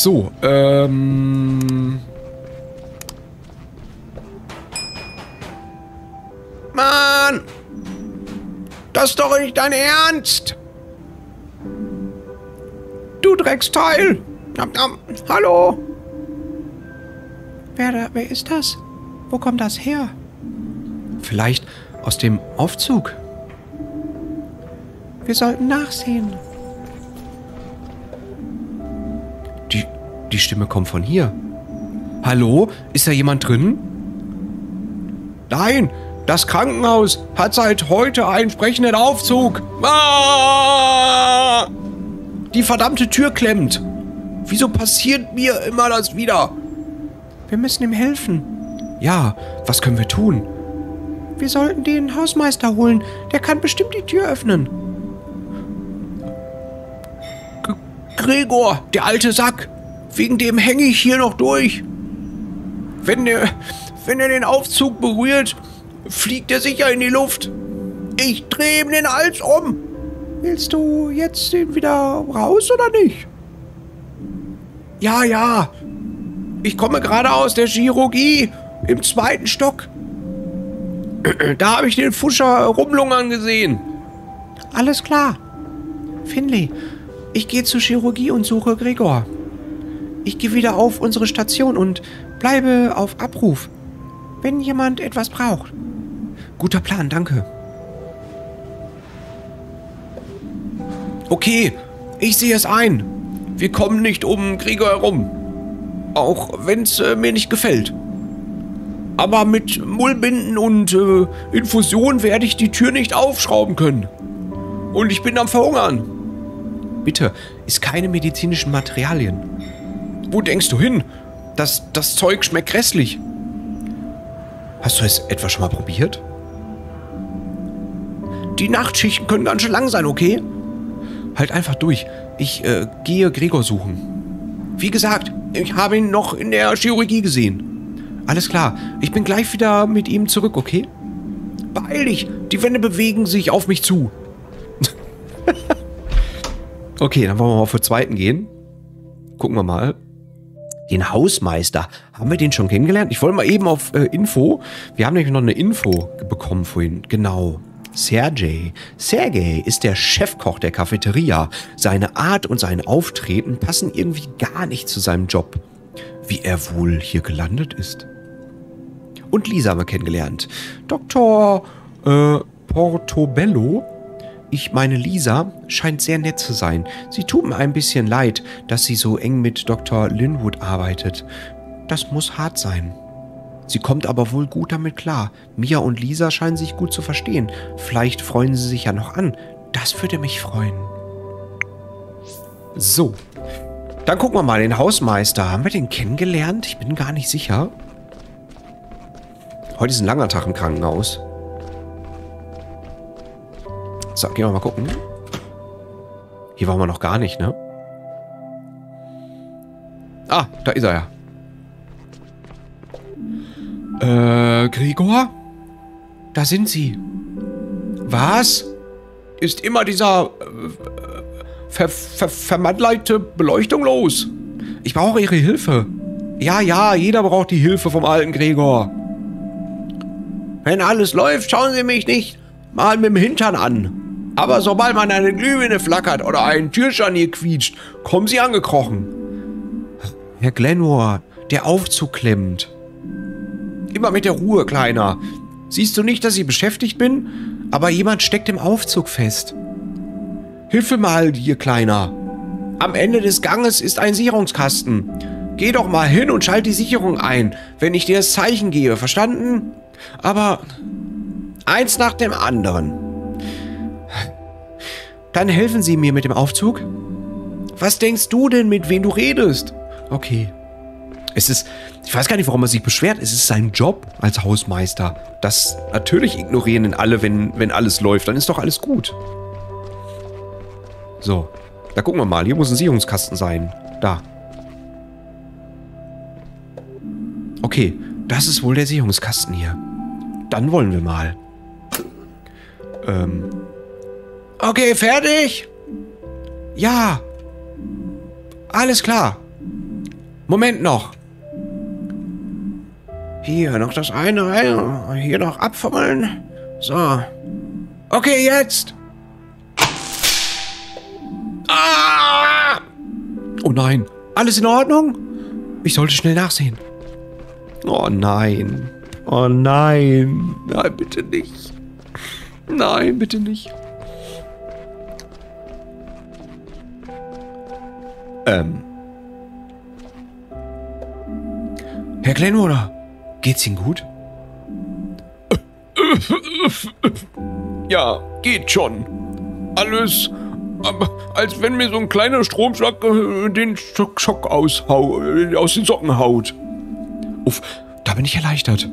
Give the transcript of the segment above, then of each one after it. So, Mann! Das ist doch nicht dein Ernst! Du Drecksteil! Hallo! Wer ist das? Wo kommt das her? Vielleicht aus dem Aufzug? Wir sollten nachsehen. Die Stimme kommt von hier. Hallo? Ist da jemand drin? Nein! Das Krankenhaus hat seit heute einen sprechenden Aufzug. Ah! Die verdammte Tür klemmt. Wieso passiert mir immer das wieder? Wir müssen ihm helfen. Ja, was können wir tun? Wir sollten den Hausmeister holen. Der kann bestimmt die Tür öffnen. Gregor, der alte Sack. Wegen dem hänge ich hier noch durch. Wenn er den Aufzug berührt, fliegt er sicher in die Luft. Ich drehe ihm den Hals um. Willst du jetzt ihn wieder raus oder nicht? Ja, ja. Ich komme gerade aus der Chirurgie im 2. Stock. Da habe ich den Fuscher rumlungern gesehen. Alles klar. Finley, ich gehe zur Chirurgie und suche Gregor. Ich gehe wieder auf unsere Station und bleibe auf Abruf, wenn jemand etwas braucht. Guter Plan, danke. Okay, ich sehe es ein. Wir kommen nicht um Gregor herum. Auch wenn es mir nicht gefällt. Aber mit Mullbinden und Infusion werde ich die Tür nicht aufschrauben können. Und ich bin am Verhungern. Bitte, iss keine medizinischen Materialien. Wo denkst du hin? Das Zeug schmeckt grässlich. Hast du es etwa schon mal probiert? Die Nachtschichten können ganz schön lang sein, okay? Halt einfach durch. Ich gehe Gregor suchen. Wie gesagt, ich habe ihn noch in der Chirurgie gesehen. Alles klar, ich bin gleich wieder mit ihm zurück, okay? Beeil dich, die Wände bewegen sich auf mich zu. Okay, dann wollen wir mal auf den 2. gehen. Gucken wir mal. Den Hausmeister. Haben wir den schon kennengelernt? Ich wollte mal eben auf Info. Wir haben nämlich noch eine Info bekommen vorhin. Genau. Sergej ist der Chefkoch der Cafeteria. Seine Art und sein Auftreten passen irgendwie gar nicht zu seinem Job. Wie er wohl hier gelandet ist. Und Lisa haben wir kennengelernt. Dr. Portobello. Ich meine, Lisa scheint sehr nett zu sein. Sie tut mir ein bisschen leid, dass sie so eng mit Dr. Linwood arbeitet. Das muss hart sein. Sie kommt aber wohl gut damit klar. Mia und Lisa scheinen sich gut zu verstehen. Vielleicht freuen sie sich ja noch an. Das würde mich freuen. So. Dann gucken wir mal den Hausmeister. Haben wir den kennengelernt? Ich bin gar nicht sicher. Heute ist ein langer Tag im Krankenhaus. So, gehen wir mal gucken. Hier waren wir noch gar nicht, ne? Ah, da ist er ja. Gregor? Da sind sie. Was? Ist immer dieser vermantleite Beleuchtung los? Ich brauche ihre Hilfe. Ja, ja, jeder braucht die Hilfe vom alten Gregor. Wenn alles läuft, schauen Sie mich nicht mal mit dem Hintern an. Aber sobald man eine Glühbirne flackert oder einen Türscharnier quietscht, kommen sie angekrochen. Herr Glenmore, der Aufzug klemmt. Immer mit der Ruhe, Kleiner. Siehst du nicht, dass ich beschäftigt bin? Aber jemand steckt im Aufzug fest. Hilfe mal dir, Kleiner. Am Ende des Ganges ist ein Sicherungskasten. Geh doch mal hin und schalte die Sicherung ein, wenn ich dir das Zeichen gebe, verstanden? Aber eins nach dem anderen. Dann helfen Sie mir mit dem Aufzug. Was denkst du denn, mit wem du redest? Okay. Ich weiß gar nicht, warum er sich beschwert. Es ist sein Job als Hausmeister. Das natürlich ignorieren ihn alle, wenn alles läuft. Dann ist doch alles gut. So. Da gucken wir mal. Hier muss ein Sicherungskasten sein. Da. Okay. Das ist wohl der Sicherungskasten hier. Dann wollen wir mal. Okay, fertig? Ja. Alles klar. Moment noch. Hier noch das eine. Hier noch abfummeln. So. Okay, jetzt. Ah! Oh nein. Alles in Ordnung? Ich sollte schnell nachsehen. Oh nein. Oh nein. Nein, bitte nicht. Nein, bitte nicht. Herr Glenwoder, geht's Ihnen gut? Ja, geht schon. Alles, als wenn mir so ein kleiner Stromschlag den Schock aus den Socken haut. Uff, da bin ich erleichtert.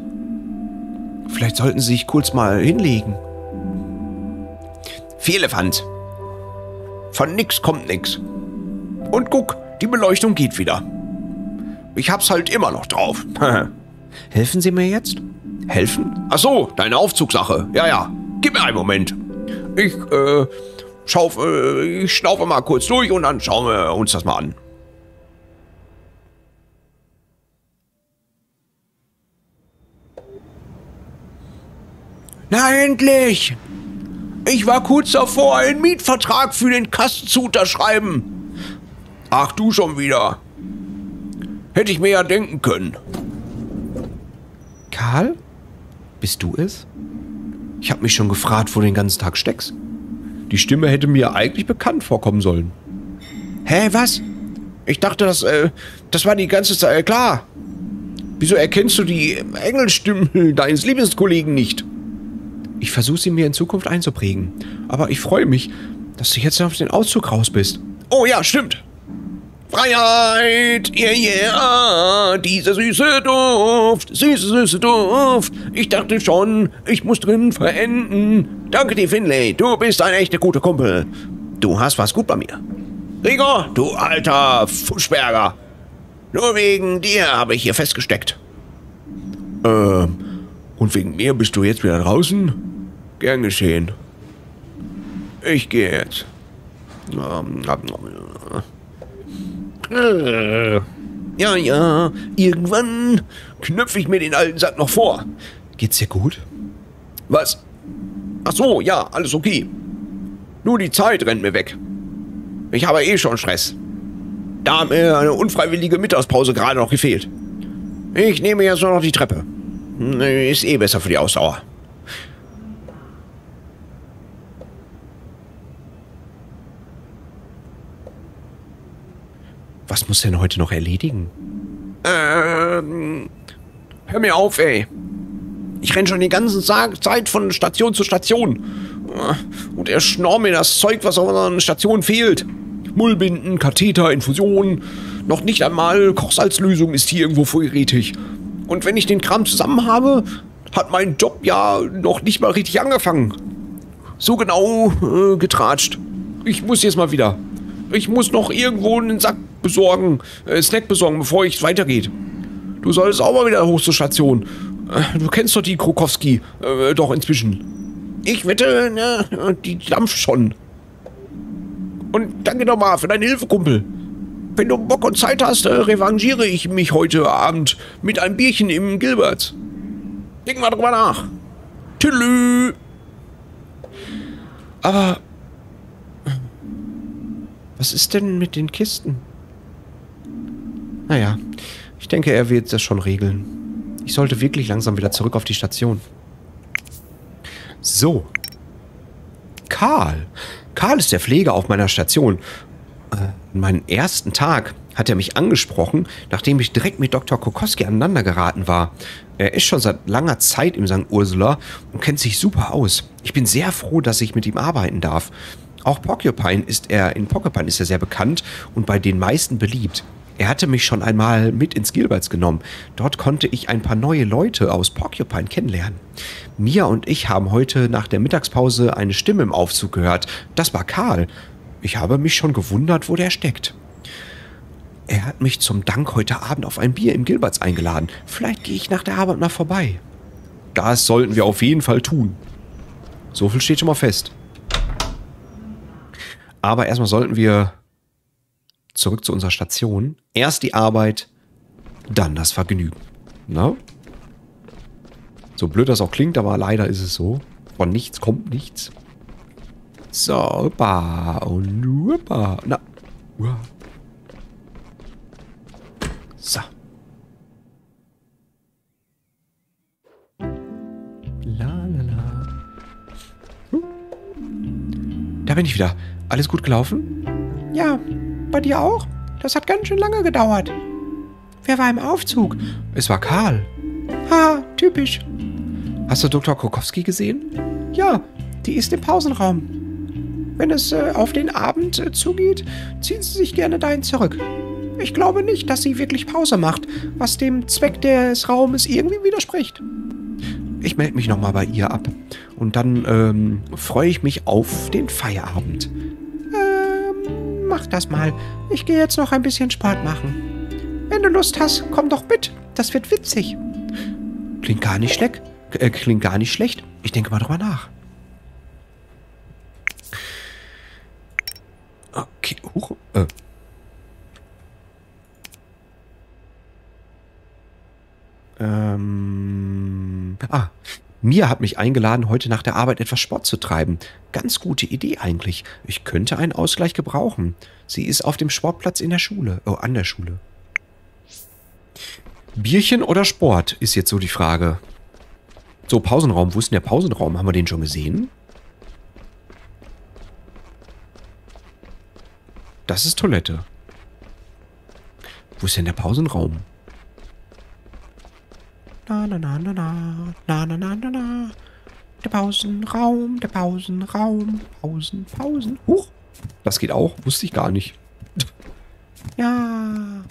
Vielleicht sollten Sie sich kurz mal hinlegen. Viele Pfand. Von nix kommt nix. Und guck, die Beleuchtung geht wieder. Ich hab's halt immer noch drauf. Helfen Sie mir jetzt? Helfen? Ach so, deine Aufzugssache. Ja, ja. Gib mir einen Moment. Ich schnaufe mal kurz durch und dann schauen wir uns das mal an. Na endlich! Ich war kurz davor, einen Mietvertrag für den Kasten zu unterschreiben. Ach du schon wieder. Hätte ich mir ja denken können. Karl? Bist du es? Ich habe mich schon gefragt, wo du den ganzen Tag steckst. Die Stimme hätte mir eigentlich bekannt vorkommen sollen. Hä, was? Ich dachte, das war die ganze Zeit klar. Wieso erkennst du die Engelstimme deines Lieblingskollegen nicht? Ich versuche sie mir in Zukunft einzuprägen. Aber ich freue mich, dass du jetzt auf den Auszug raus bist. Oh ja, stimmt. Freiheit, yeah, yeah, dieser süße Duft, süße, süße Duft. Ich dachte schon, ich muss drin verenden. Danke dir, Finlay, du bist ein echter guter Kumpel. Du hast was gut bei mir. Gregor, du alter Fuschberger. Nur wegen dir habe ich hier festgesteckt. Und wegen mir bist du jetzt wieder draußen? Gern geschehen. Ich gehe jetzt. Ja, ja, irgendwann knöpfe ich mir den alten Sack noch vor. Geht's dir gut? Was? Ach so, ja, alles okay. Nur die Zeit rennt mir weg. Ich habe eh schon Stress. Da hat mir eine unfreiwillige Mittagspause gerade noch gefehlt. Ich nehme jetzt nur noch die Treppe. Ist eh besser für die Ausdauer. Was muss denn heute noch erledigen? Hör mir auf, ey. Ich renn schon die ganze Zeit von Station zu Station. Und erschnorr mir das Zeug, was auf unseren Stationen fehlt. Mullbinden, Katheter, Infusionen. Noch nicht einmal Kochsalzlösung ist hier irgendwo vorrätig. Und wenn ich den Kram zusammen habe, hat mein Job ja noch nicht mal richtig angefangen. So genau getratscht. Ich muss jetzt mal wieder. Ich muss noch irgendwo einen Snack besorgen, bevor es weitergeht. Du solltest auch mal wieder hoch zur Station. Du kennst doch die Krokowski doch inzwischen. Ich wette, die dampft schon. Und danke nochmal für deine Hilfe, Kumpel. Wenn du Bock und Zeit hast, revanchiere ich mich heute Abend mit einem Bierchen im Gilberts. Denk mal drüber nach. Tüdelü. Aber was ist denn mit den Kisten? Naja, ich denke, er wird das schon regeln. Ich sollte wirklich langsam wieder zurück auf die Station. So. Karl. Karl ist der Pfleger auf meiner Station. An meinem ersten Tag hat er mich angesprochen, nachdem ich direkt mit Dr. Krokowski aneinander geraten war. Er ist schon seit langer Zeit im St. Ursula und kennt sich super aus. Ich bin sehr froh, dass ich mit ihm arbeiten darf. Auch in Porcupine ist er sehr bekannt und bei den meisten beliebt. Er hatte mich schon einmal mit ins Gilberts genommen. Dort konnte ich ein paar neue Leute aus Porcupine kennenlernen. Mia und ich haben heute nach der Mittagspause eine Stimme im Aufzug gehört. Das war Karl. Ich habe mich schon gewundert, wo der steckt. Er hat mich zum Dank heute Abend auf ein Bier im Gilberts eingeladen. Vielleicht gehe ich nach der Arbeit mal vorbei. Das sollten wir auf jeden Fall tun. So viel steht schon mal fest. Aber erstmal sollten wir zurück zu unserer Station. Erst die Arbeit, dann das Vergnügen. Na? So blöd das auch klingt, aber leider ist es so. Von nichts kommt nichts. So, hoppa. Und hoppa. Na. Uah. So. La la la. Da bin ich wieder. Alles gut gelaufen? Ja, bei dir auch? Das hat ganz schön lange gedauert. Wer war im Aufzug? Es war Karl. Ha, typisch. Hast du Dr. Krokowski gesehen? Ja, die ist im Pausenraum. Wenn es auf den Abend zugeht, ziehen sie sich gerne dahin zurück. Ich glaube nicht, dass sie wirklich Pause macht, was dem Zweck des Raumes irgendwie widerspricht. Ich melde mich nochmal bei ihr ab. Und dann freue ich mich auf den Feierabend. Mach das mal. Ich gehe jetzt noch ein bisschen Sport machen. Wenn du Lust hast, komm doch mit. Das wird witzig. Klingt gar nicht schlecht. Ich denke mal drüber nach. Okay. Huch. Mia hat mich eingeladen, heute nach der Arbeit etwas Sport zu treiben. Ganz gute Idee eigentlich. Ich könnte einen Ausgleich gebrauchen. Sie ist auf dem Sportplatz in der Schule. Oh, an der Schule. Bierchen oder Sport ist jetzt so die Frage. So, Pausenraum. Wo ist denn der Pausenraum? Haben wir den schon gesehen? Das ist Toilette. Wo ist denn der Pausenraum? Na, na, na, na, na, na, na, na, na, na. Der Pausenraum, Pausen. Huch, das geht auch, wusste ich gar nicht. Ja.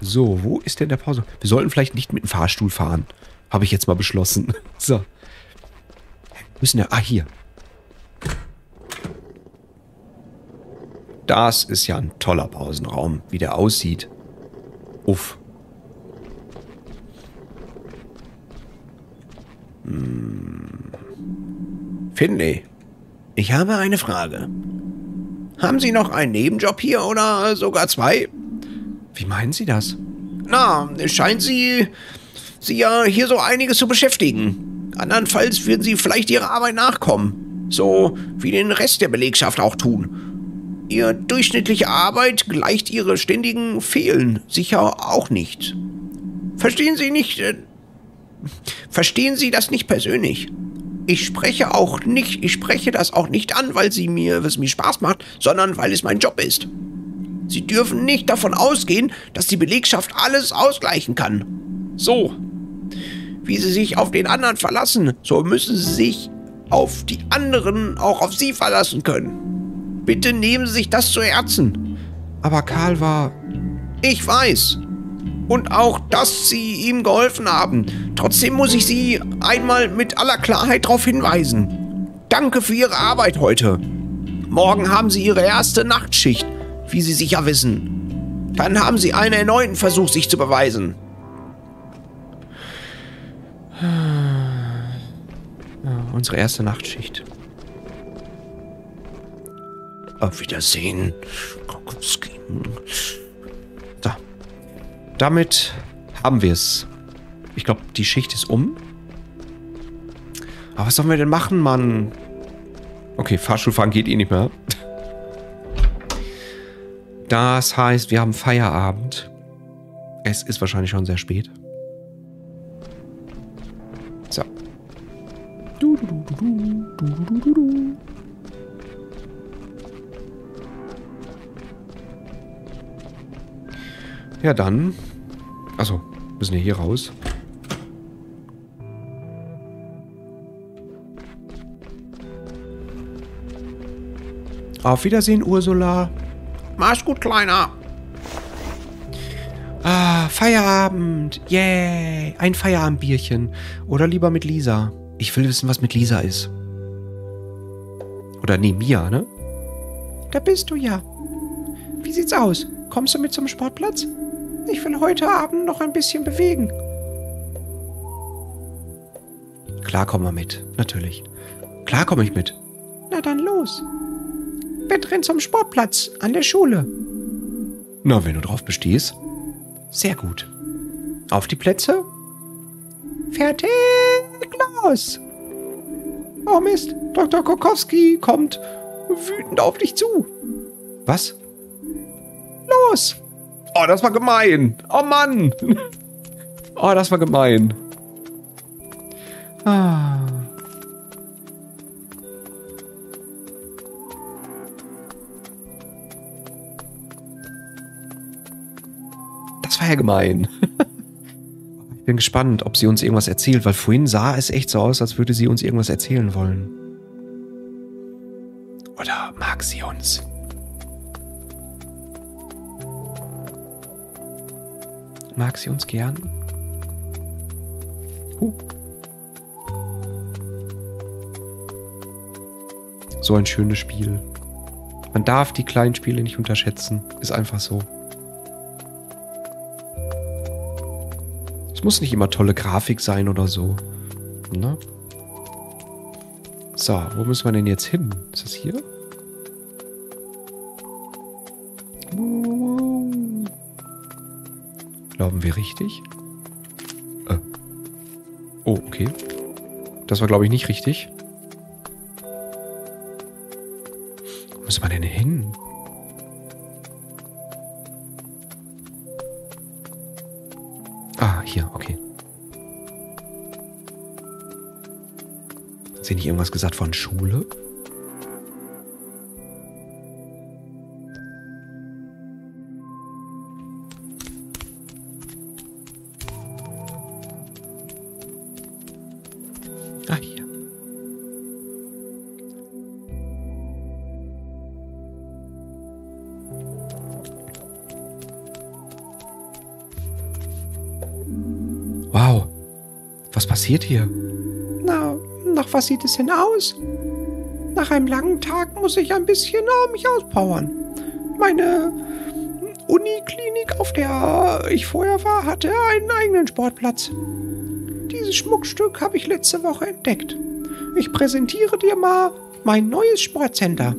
So, wo ist denn der Pausenraum? Wir sollten vielleicht nicht mit dem Fahrstuhl fahren. Habe ich jetzt mal beschlossen. So. Müssen wir, hier. Das ist ja ein toller Pausenraum, wie der aussieht. Uff. Finley, ich habe eine Frage. Haben Sie noch einen Nebenjob hier oder sogar zwei? Wie meinen Sie das? Na, scheint Sie ja hier so einiges zu beschäftigen. Andernfalls würden Sie vielleicht Ihrer Arbeit nachkommen. So wie den Rest der Belegschaft auch tun. Ihre durchschnittliche Arbeit gleicht Ihre ständigen Fehlen sicher auch nicht. Verstehen Sie das nicht persönlich? Ich spreche das auch nicht an, weil es mir Spaß macht, sondern weil es mein Job ist. Sie dürfen nicht davon ausgehen, dass die Belegschaft alles ausgleichen kann. So, wie Sie sich auf den anderen verlassen, so müssen Sie sich auf die anderen auch auf Sie verlassen können. Bitte nehmen Sie sich das zu Herzen. Aber Karl war... Ich weiß. Und auch, dass Sie ihm geholfen haben. Trotzdem muss ich Sie einmal mit aller Klarheit darauf hinweisen. Danke für Ihre Arbeit heute. Morgen haben Sie Ihre erste Nachtschicht, wie Sie sicher wissen. Dann haben Sie einen erneuten Versuch, sich zu beweisen. Unsere erste Nachtschicht. Auf Wiedersehen. Damit haben wir es. Ich glaube, die Schicht ist um. Aber was sollen wir denn machen, Mann? Okay, Fahrstuhlfahren geht eh nicht mehr. Das heißt, wir haben Feierabend. Es ist wahrscheinlich schon sehr spät. So. Ja, dann... Achso, müssen wir hier raus. Auf Wiedersehen, Ursula. Mach's gut, Kleiner. Ah, Feierabend. Yay. Ein Feierabendbierchen. Oder lieber mit Lisa. Ich will wissen, was mit Lisa ist. Oder nee, Mia, ne? Da bist du ja. Wie sieht's aus? Kommst du mit zum Sportplatz? Ich will heute Abend noch ein bisschen bewegen. Klar, komm mal mit. Natürlich. Klar komme ich mit. Na dann los. Wir rennen zum Sportplatz an der Schule. Na, wenn du drauf bestehst. Sehr gut. Auf die Plätze. Fertig, los! Oh Mist, Dr. Kokowski kommt wütend auf dich zu. Was? Los! Oh, das war gemein. Oh Mann! Oh, das war gemein. Ah. Das war ja gemein. Ich bin gespannt, ob sie uns irgendwas erzählt, weil vorhin sah es echt so aus, als würde sie uns irgendwas erzählen wollen. Oder mag sie uns? Mag sie uns gern? So ein schönes Spiel. Man darf die kleinen Spiele nicht unterschätzen. Ist einfach so. Es muss nicht immer tolle Grafik sein oder so. Ne? So, wo müssen wir denn jetzt hin? Ist das hier? Glauben wir richtig? Oh, okay. Das war, glaube ich, nicht richtig. Wo muss man denn hin? Ah, hier, okay. Hat sie nicht irgendwas gesagt von Schule? Hier. Na, nach was sieht es denn aus? Nach einem langen Tag muss ich ein bisschen mich auspowern. Meine Uniklinik, auf der ich vorher war, hatte einen eigenen Sportplatz. Dieses Schmuckstück habe ich letzte Woche entdeckt. Ich präsentiere dir mal mein neues Sportcenter.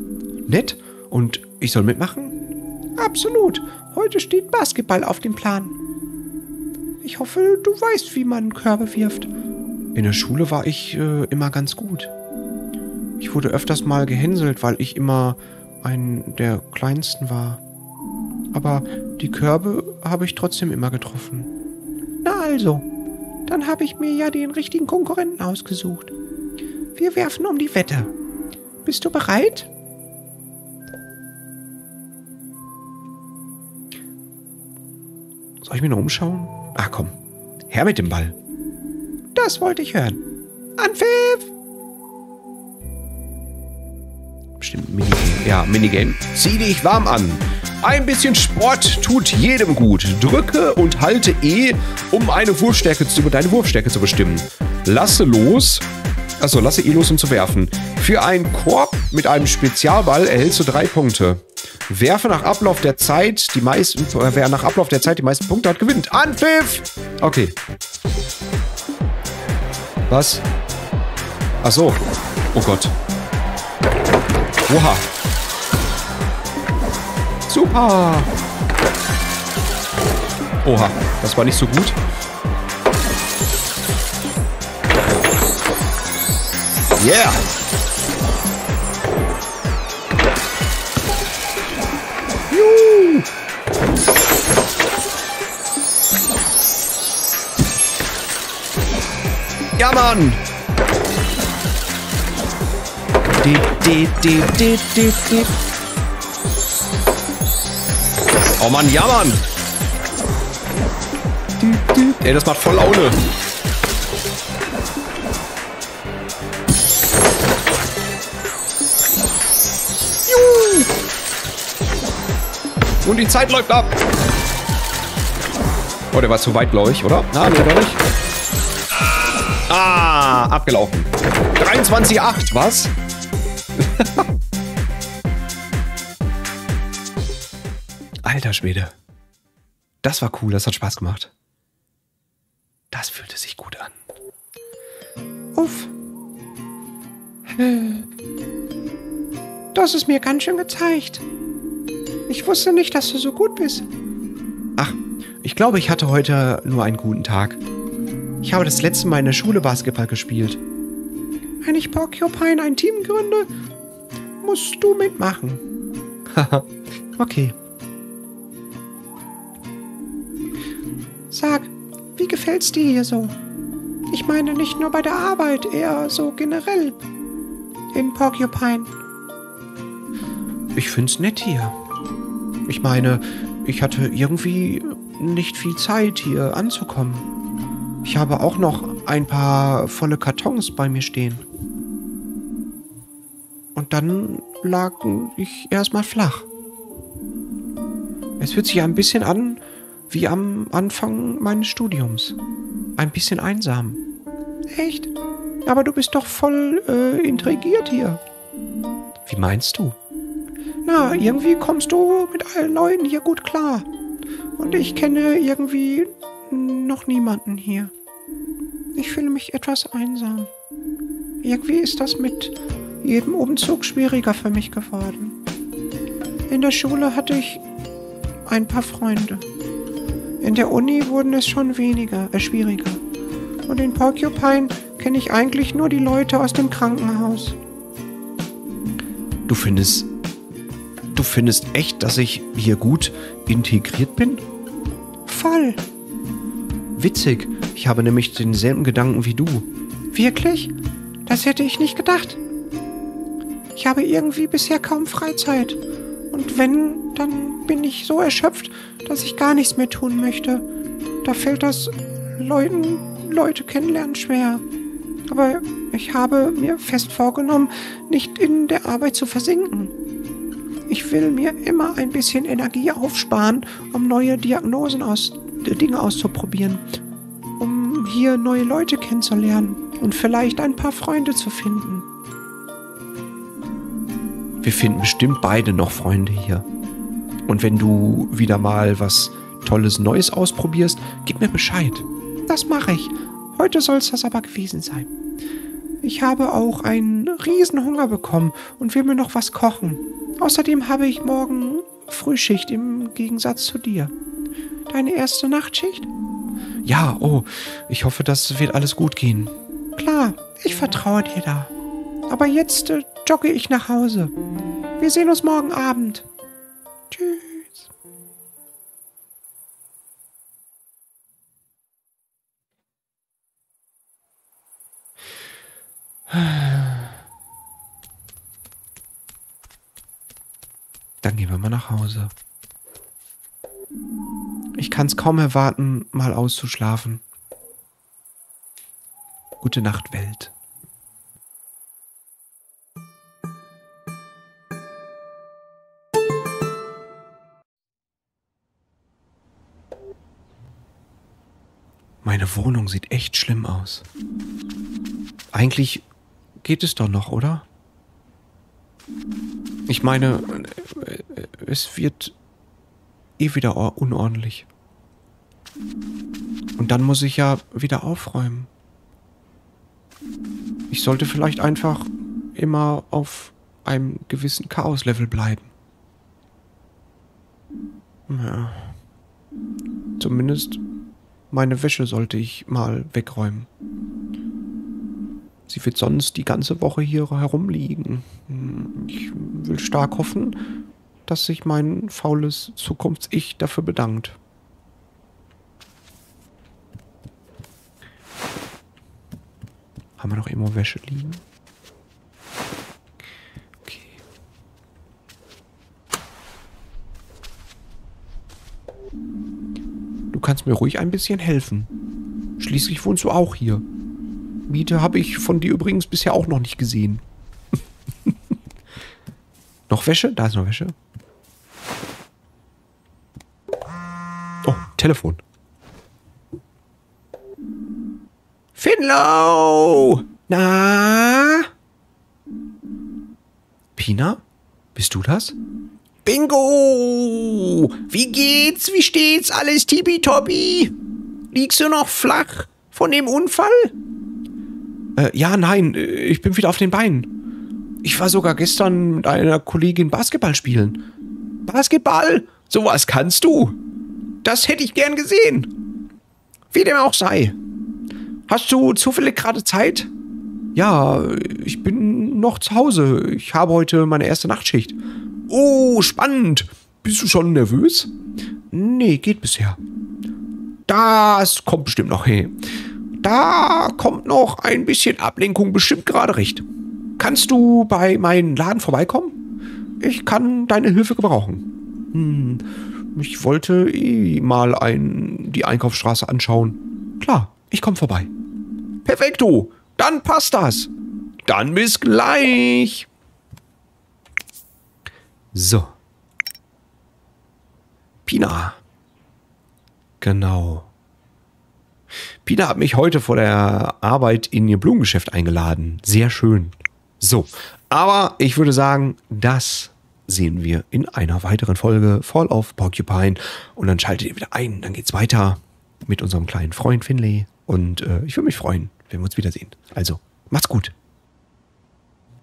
Nett? Und ich soll mitmachen? Absolut. Heute steht Basketball auf dem Plan. Ich hoffe, du weißt, wie man Körbe wirft. In der Schule war ich immer ganz gut. Ich wurde öfters mal gehänselt, weil ich immer ein der Kleinsten war. Aber die Körbe habe ich trotzdem immer getroffen. Na also, dann habe ich mir ja den richtigen Konkurrenten ausgesucht. Wir werfen um die Wette. Bist du bereit? Soll ich mir noch umschauen? Ach komm, her mit dem Ball. Das wollte ich hören. Anpfiff! Bestimmt Minigame. Ja, Minigame. Zieh dich warm an. Ein bisschen Sport tut jedem gut. Drücke und halte E, um deine Wurfstärke zu bestimmen. Lasse los. Achso, lasse E los, um zu werfen. Für einen Korb mit einem Spezialball erhältst du 3 Punkte. Wer nach Ablauf der Zeit die meisten Punkte hat, gewinnt. Anpfiff! Okay. Was? Ach so. Oh Gott. Oha. Super. Oha. Das war nicht so gut. Yeah. Juhu. Ja, Mann! Oh Mann, ja, Mann! Ey, das macht voll Laune! Juhu. Und die Zeit läuft ab! Oh, der war zu weit, glaube ich, oder? Nein, der war nicht. Ah, abgelaufen. 23:8, was? Alter Schwede. Das war cool, das hat Spaß gemacht. Das fühlte sich gut an. Uff. Das ist mir ganz schön gezeigt. Ich wusste nicht, dass du so gut bist. Ach, Ich glaube, ich hatte heute nur einen guten Tag. Ich habe das letzte Mal in der Schule Basketball gespielt. Wenn ich Porcupine ein Team gründe, musst du mitmachen. Haha, okay. Sag, wie gefällt's dir hier so? Ich meine nicht nur bei der Arbeit, eher so generell. In Porcupine. Ich find's nett hier. Ich meine, ich hatte irgendwie nicht viel Zeit, hier anzukommen. Ich habe auch noch ein paar volle Kartons bei mir stehen. Und dann lag ich erstmal flach. Es fühlt sich ein bisschen an wie am Anfang meines Studiums. Ein bisschen einsam. Echt? Aber du bist doch voll intrigiert hier. Wie meinst du? Na, irgendwie kommst du mit allen Leuten hier gut klar. Und ich kenne irgendwie noch niemanden hier. Ich fühle mich etwas einsam. Irgendwie ist das mit jedem Umzug schwieriger für mich geworden. In der Schule hatte ich ein paar Freunde. In der Uni wurden es schon weniger, schwieriger. Und in Porcupine kenne ich eigentlich nur die Leute aus dem Krankenhaus. Du findest echt, dass ich hier gut integriert bin? Voll. Witzig. Ich habe nämlich denselben Gedanken wie du. Wirklich? Das hätte ich nicht gedacht. Ich habe irgendwie bisher kaum Freizeit. Und wenn, dann bin ich so erschöpft, dass ich gar nichts mehr tun möchte. Da fällt das Leute kennenlernen schwer. Aber ich habe mir fest vorgenommen, nicht in der Arbeit zu versinken. Ich will mir immer ein bisschen Energie aufsparen, um neue Dinge auszuprobieren. Um hier neue Leute kennenzulernen und vielleicht ein paar Freunde zu finden. Wir finden bestimmt beide noch Freunde hier. Und wenn du wieder mal was Tolles Neues ausprobierst, gib mir Bescheid. Das mache ich. Heute soll es das aber gewesen sein. Ich habe auch einen riesen Hunger bekommen und will mir noch was kochen. Außerdem habe ich morgen Frühschicht im Gegensatz zu dir. Deine erste Nachtschicht? Ja, oh, ich hoffe, das wird alles gut gehen. Klar, ich vertraue dir da. Aber jetzt jogge ich nach Hause. Wir sehen uns morgen Abend. Tschüss. Dann gehen wir mal nach Hause. Ich kann es kaum erwarten, mal auszuschlafen. Gute Nacht, Welt. Meine Wohnung sieht echt schlimm aus. Eigentlich geht es doch noch, oder? Ich meine, es wird eh wieder unordentlich. Und dann muss ich ja wieder aufräumen. Ich sollte vielleicht einfach immer auf einem gewissen Chaos-Level bleiben. Ja. Zumindest meine Wäsche sollte ich mal wegräumen. Sie wird sonst die ganze Woche hier herumliegen. Ich will stark hoffen, dass sich mein faules Zukunfts-Ich dafür bedankt. Haben wir noch irgendwo Wäsche liegen? Okay. Du kannst mir ruhig ein bisschen helfen. Schließlich wohnst du auch hier. Miete habe ich von dir übrigens bisher auch noch nicht gesehen. Noch Wäsche? Da ist noch Wäsche. Oh, Telefon. Finlow! Na? Pina? Bist du das? Bingo! Wie geht's? Wie steht's? Alles tippitoppi? Liegst du noch flach von dem Unfall? Ja, nein, ich bin wieder auf den Beinen. Ich war sogar gestern mit einer Kollegin Basketball spielen. Basketball? Sowas kannst du? Das hätte ich gern gesehen. Wie dem auch sei. Hast du zufällig gerade Zeit? Ja, ich bin noch zu Hause. Ich habe heute meine erste Nachtschicht. Oh, spannend. Bist du schon nervös? Nee, geht bisher. Das kommt bestimmt noch hin. Da kommt noch ein bisschen Ablenkung bestimmt gerade recht. Kannst du bei meinem Laden vorbeikommen? Ich kann deine Hilfe gebrauchen. Ich wollte eh mal die Einkaufsstraße anschauen. Klar, ich komme vorbei. Perfekto, dann passt das. Dann bis gleich. So. Pina. Genau. Pina hat mich heute vor der Arbeit in ihr Blumengeschäft eingeladen. Sehr schön. So, aber ich würde sagen, das sehen wir in einer weiteren Folge Fall of Porcupine. Und dann schaltet ihr wieder ein, dann geht's weiter mit unserem kleinen Freund Finlay. Und ich würde mich freuen, wenn wir uns wiedersehen. Also, macht's gut.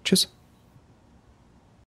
Tschüss.